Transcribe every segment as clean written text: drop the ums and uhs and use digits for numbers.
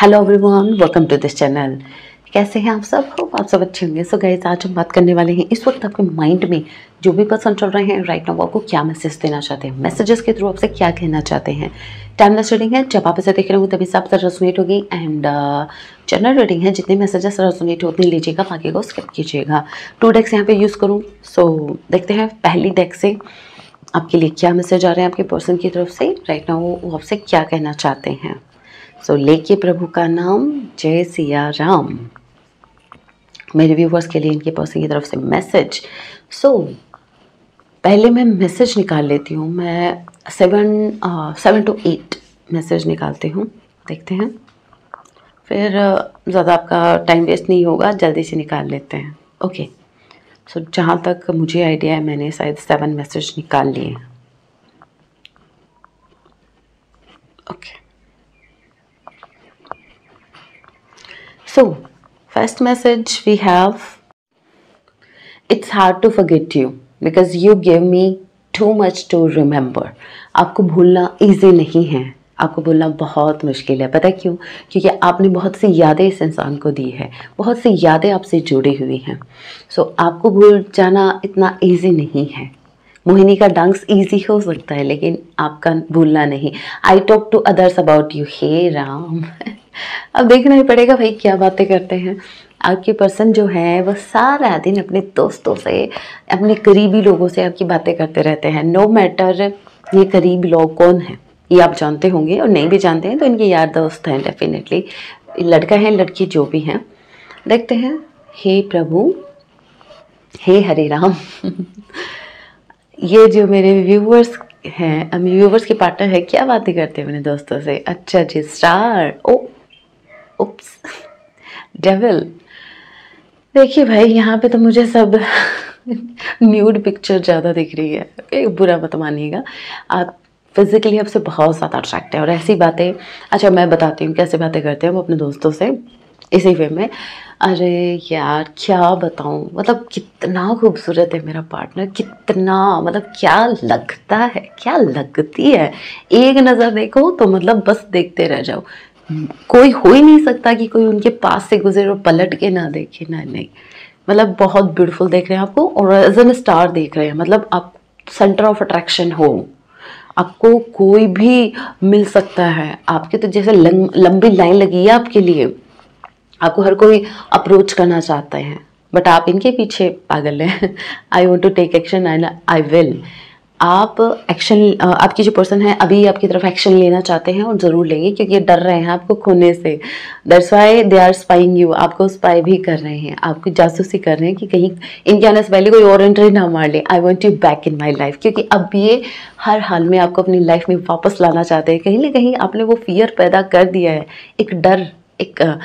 Hello everyone, welcome to this channel. कैसे हैं आप सब? होप आप सब अच्छे होंगे। सो गाइस, आज हम बात करने वाले हैं इस वक्त आपके माइंड में जो भी पर्सन चल रहे हैं राइट नाउ, आपको क्या मैसेज देना चाहते हैं, मैसेजेस के थ्रू आपसे क्या कहना चाहते हैं। टाइमलेस रीडिंग है, जब आप इसे देख रहे हो तभी से आपसे रेजोनेट होगी। एंड जनरल रीडिंग है, जितने मैसेजेस रेजोनेट हो उतनी लीजिएगा, बाकी को स्किप कीजिएगा। 2 डेक्स यहाँ पे यूज़ करूँ। सो देखते हैं पहली डेक से आपके लिए क्या मैसेज आ रहे हैं आपके पर्सन की तरफ से राइट नाउ, वो आपसे क्या कहना चाहते हैं। सो लेके प्रभु का नाम, जय सिया राम। मेरे व्यूवर्स के लिए इनके पर्सन की तरफ से मैसेज। पहले मैं मैसेज निकाल लेती हूँ। मैं 7 to 8 मैसेज निकालती हूँ, देखते हैं, फिर ज़्यादा आपका टाइम वेस्ट नहीं होगा, जल्दी से निकाल लेते हैं। ओके, सो जहाँ तक मुझे आइडिया है मैंने शायद 7 मैसेज निकाल लिए हैं। Okay, so first message we have, it's hard to forget you because you gave me too much to remember। आपको भूलना easy नहीं है, आपको बोलना बहुत मुश्किल है। पता क्यों? क्योंकि आपने बहुत सी यादें इस इंसान को दी है, बहुत सी यादें आपसे जुड़ी हुई हैं। सो आपको भूल जाना इतना easy नहीं है। मोहिनी का डांस इजी हो सकता है, लेकिन आपका भूलना नहीं। I talk to others about you, हे राम। अब देखना ही पड़ेगा भाई क्या बातें करते हैं। आपके पर्सन जो है वो सारा दिन अपने दोस्तों से, अपने करीबी लोगों से आपकी बातें करते रहते हैं। नो मैटर ये करीब लोग कौन है ये आप जानते होंगे, और नहीं भी जानते हैं तो इनके यार दोस्त हैं डेफिनेटली, लड़का है लड़की जो भी हैं। देखते हैं, हे प्रभु, हे हरे राम। ये जो मेरे व्यूवर्स हैं, हम व्यूवर्स के पार्टनर है, क्या बातें करते हैं अपने दोस्तों से। अच्छा जी, स्टार, ओ उप्स, डेविल। देखिए भाई, यहाँ पे तो मुझे सब न्यूड पिक्चर ज़्यादा दिख रही है। ओके, बुरा मत मानिएगा, आप फिजिकली आपसे बहुत ज़्यादा अट्रैक्ट है और ऐसी बातें। अच्छा मैं बताती हूँ कैसे बातें करते हैं हम अपने दोस्तों से इसी वे में। अरे यार क्या बताऊँ, मतलब कितना खूबसूरत है मेरा पार्टनर, कितना, मतलब क्या लगता है, क्या लगती है। एक नज़र देखो तो मतलब बस देखते रह जाओ, कोई हो ही नहीं सकता कि कोई उनके पास से गुजरे और पलट के ना देखे। ना नहीं, मतलब बहुत ब्यूटीफुल देख रहे हैं आपको, और एज एन स्टार देख रहे हैं, मतलब आप सेंटर ऑफ अट्रैक्शन हो, आपको कोई भी मिल सकता है। आपके तो जैसे लंबी लाइन लगी है आपके लिए, आपको हर कोई अप्रोच करना चाहते हैं, बट आप इनके पीछे पागल हैं। I want to take action and I will. आप एक्शन, आपकी जो पर्सन है अभी आपकी तरफ एक्शन लेना चाहते हैं और ज़रूर लेंगे, क्योंकि डर रहे हैं आपको खोने से। That's why they are spying you, आपको स्पाई भी कर रहे हैं, आपकी जासूसी कर रहे हैं कि कहीं इनके आने से पहले कोई और एंट्री ना मार ले। I want you back in my life, क्योंकि अब ये हर हाल में आपको अपनी लाइफ में वापस लाना चाहते हैं। कहीं ना कहीं आपने वो फियर पैदा कर दिया है, एक डर, एक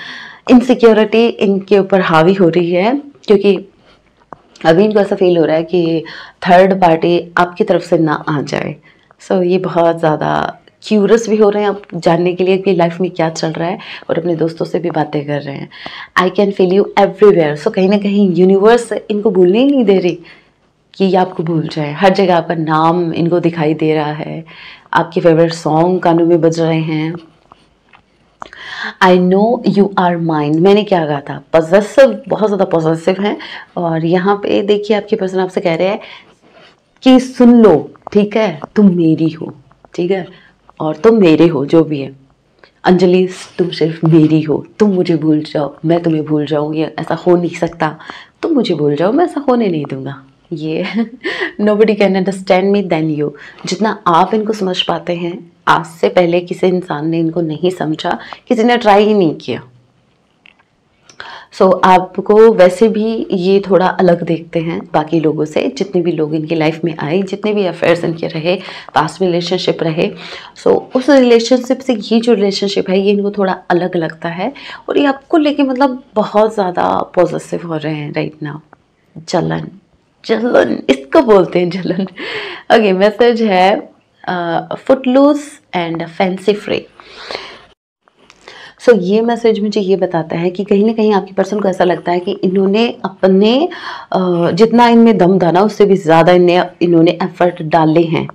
इनसिक्योरिटी इनके ऊपर हावी हो रही है, क्योंकि अभी इनको ऐसा फील हो रहा है कि थर्ड पार्टी आपकी तरफ से ना आ जाए। सो ये बहुत ज़्यादा क्यूरियस भी हो रहे हैं आप जानने के लिए कि लाइफ में क्या चल रहा है, और अपने दोस्तों से भी बातें कर रहे हैं। I can feel you everywhere. So कहीं ना कहीं यूनिवर्स इनको भूलने ही नहीं दे रही कि ये आपको भूल जाए। हर जगह आपका नाम इनको दिखाई दे रहा है, आपके फेवरेट सॉन्ग कानों में बज रहे हैं। I know you are mine, मैंने क्या कहा था, पॉजिटिव, बहुत ज़्यादा पॉजिटिव हैं। और यहाँ पे देखिए आपके पर्सन आपसे कह रहे हैं कि सुन लो, ठीक है, तुम मेरी हो, ठीक है, और तुम मेरे हो, जो भी है। अंजलि, तुम सिर्फ मेरी हो, तुम मुझे भूल जाओ, मैं तुम्हें भूल जाऊँ, ये ऐसा हो नहीं सकता। तुम मुझे भूल जाओ, मैं ऐसा होने नहीं दूंगा। ये nobody can understand me than you। जितना आप इनको समझ पाते हैं, आज से पहले किसी इंसान ने इनको नहीं समझा, किसी ने ट्राई ही नहीं किया। सो आपको वैसे भी ये थोड़ा अलग देखते हैं बाकी लोगों से, जितने भी लोग इनकी लाइफ में आए, जितने भी अफेयर्स इनके रहे, पास्ट रिलेशनशिप रहे। सो उस रिलेशनशिप से ये जो रिलेशनशिप है ये इनको थोड़ा अलग लगता है, और ये आपको लेके मतलब बहुत ज़्यादा पॉजिटिव हो रहे हैं राइट नाउ। जलन, जलन इसको बोलते हैं, जलन। ओके, मैसेज है footloose and fancy free. So ये मैसेज मुझे ये बताता है कि कहीं ना कहीं आपके पर्सन को ऐसा लगता है कि इन्होंने अपने जितना इनमें दम था ना उससे भी ज़्यादा इन्होंने एफर्ट डाले हैं,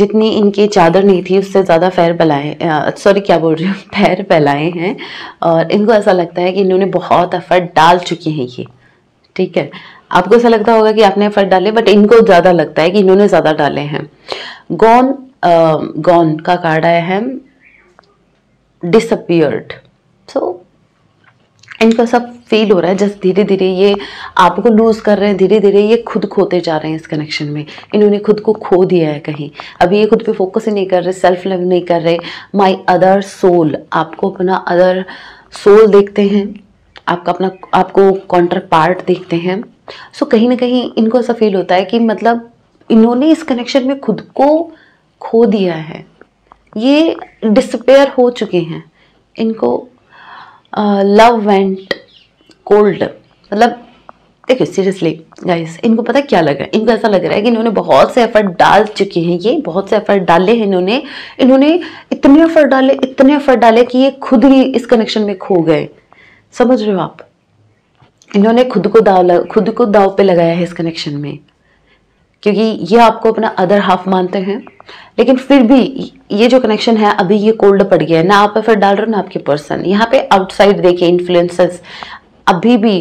जितनी इनकी चादर नहीं थी उससे ज़्यादा पैर फैलाए, सॉरी क्या बोल रही हूँ, पैर फैलाए हैं। और इनको ऐसा लगता है कि इन्होंने बहुत एफर्ट डाल चुके हैं ये, ठीक है। आपको ऐसा लगता होगा कि आपने एफर्ट डाले, बट इनको ज़्यादा लगता है कि इन्होंने ज़्यादा डाले हैं। गॉन, गॉन का कार्ड आया है डिसअपियर्ड। सो इनको सब फील हो रहा है जस्ट धीरे धीरे ये आपको लूज़ कर रहे हैं, धीरे धीरे ये खुद खोते जा रहे हैं इस कनेक्शन में। इन्होंने खुद को खो दिया है कहीं, अभी ये खुद पे फोकस ही नहीं कर रहे, सेल्फ लव नहीं कर रहे। माय अदर सोल, आपको अपना अदर सोल देखते हैं, आपका अपना आपको काउंटर पार्ट देखते हैं। सो कहीं ना कहीं इनको ऐसा फील होता है कि मतलब इन्होंने इस कनेक्शन में खुद को खो दिया है, ये डिसअपियर हो चुके हैं। इनको लव वेंट कोल्ड, मतलब देखिए सीरियसली गाइस, इनको पता क्या लग रहा है, इनको ऐसा लग रहा है कि इन्होंने बहुत से एफर्ट डाल चुके हैं, ये बहुत से एफर्ट डाले हैं इन्होंने, इतने एफर्ट डाले कि ये खुद ही इस कनेक्शन में खो गए। समझ रहे हो आप, इन्होंने खुद को दाव पे लगाया है इस कनेक्शन में, क्योंकि ये आपको अपना अदर हाफ मानते हैं। लेकिन फिर भी ये जो कनेक्शन है अभी ये कोल्ड पड़ गया है, ना आप एफर्ट डाल रहे हो ना आपके पर्सन। यहाँ पे आउटसाइड देखे इन्फ्लुएंसेस अभी भी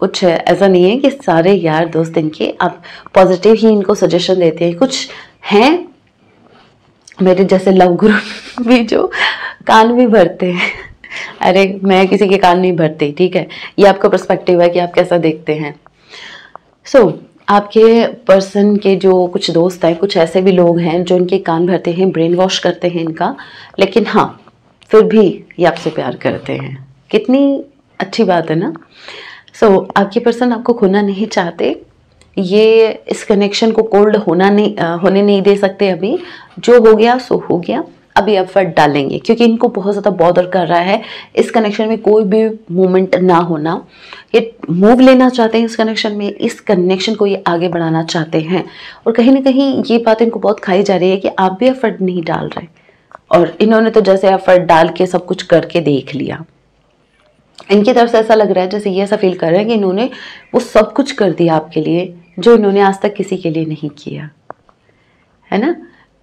कुछ है, ऐसा नहीं है कि सारे यार दोस्त इनके आप पॉजिटिव ही इनको सजेशन देते हैं। कुछ हैं मेरे जैसे लव गुरु भी जो कान भी भरते हैं, अरे मैं किसी के कान नहीं भरती, ठीक है, ये आपका पर्सपेक्टिव है कि आप कैसा देखते हैं। सो आपके पर्सन के जो कुछ दोस्त हैं, कुछ ऐसे भी लोग हैं जो इनके कान भरते हैं, ब्रेन वॉश करते हैं इनका, लेकिन हाँ फिर भी ये आपसे प्यार करते हैं। कितनी अच्छी बात है ना। सो आपके पर्सन आपको खोना नहीं चाहते, ये इस कनेक्शन को कोल्ड होने नहीं दे सकते। अभी जो हो गया सो हो गया, अभी एफर्ट डालेंगे क्योंकि इनको बहुत ज़्यादा बॉदर कर रहा है इस कनेक्शन में कोई भी मूवमेंट ना होना। ये मूव लेना चाहते हैं इस कनेक्शन में, इस कनेक्शन को ये आगे बढ़ाना चाहते हैं। और कहीं ना कहीं ये बात इनको बहुत खाई जा रही है कि आप भी एफर्ट नहीं डाल रहे, और इन्होंने तो जैसे एफर्ट डाल के सब कुछ करके देख लिया। इनकी तरफ से ऐसा लग रहा है जैसे ये ऐसा फील कर रहे हैं कि इन्होंने वो सब कुछ कर दिया आपके लिए जो इन्होंने आज तक किसी के लिए नहीं किया है ना।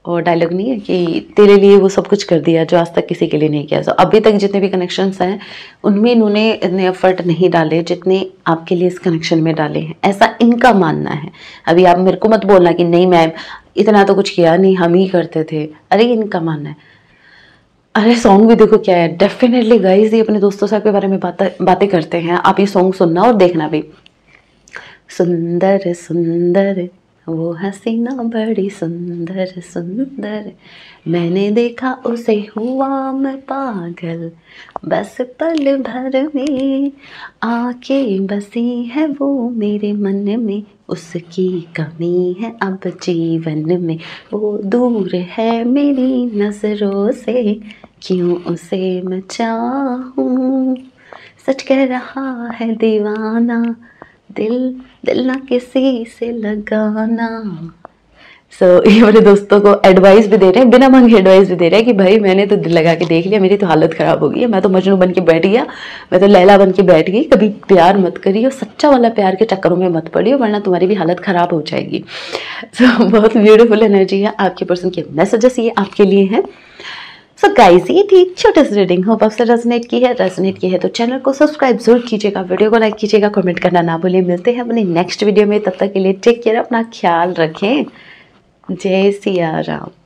और डायलॉग नहीं है कि तेरे लिए वो सब कुछ कर दिया जो आज तक किसी के लिए नहीं किया। सो अभी तक जितने भी कनेक्शंस हैं उनमें इन्होंने इतने एफर्ट नहीं डाले जितने आपके लिए इस कनेक्शन में डाले हैं, ऐसा इनका मानना है। अभी आप मेरे को मत बोलना कि नहीं मैम इतना तो कुछ किया नहीं, हम ही करते थे, अरे इनका मानना है। अरे सॉन्ग भी देखो क्या है, डेफिनेटली गाइज ये अपने दोस्तों साहब के बारे में बातें करते हैं। आप ये सॉन्ग सुनना और देखना भी। सुंदर सुंदर वो हसीना बड़ी सुंदर सुंदर, मैंने देखा उसे हुआ मैं पागल, बस पल भर में आके बसी है वो मेरे मन में, उसकी कमी है अब जीवन में, वो दूर है मेरी नजरों से, क्यों उसे मैं चाहूँ, सच कह रहा है दीवाना, दिल दिल ना किसी से लगाना। सो ये मेरे दोस्तों को एडवाइस भी दे रहे हैं, बिना मांगे एडवाइस भी दे रहे हैं कि भाई मैंने तो दिल लगा के देख लिया, मेरी तो हालत ख़राब हो गई है, मैं तो मजनू बन के बैठ गया, मैं तो लैला बन के बैठ गई। कभी प्यार मत करियो, सच्चा वाला प्यार के चक्करों में मत पड़ियो, वरना तुम्हारी भी हालत ख़राब हो जाएगी। सो बहुत ब्यूटीफुल एनर्जी है आपके पर्सन के, मैसेजेस ये आपके लिए हैं। सो गाइस ये थी छोटी सी रीडिंग, होप आपसे रेजोनेट की है तो चैनल को सब्सक्राइब जरूर कीजिएगा, वीडियो को लाइक कीजिएगा, कमेंट करना ना भूलें। मिलते हैं अपने नेक्स्ट वीडियो में, तब तक के लिए टेक केयर, अपना ख्याल रखें, जय सिया राम।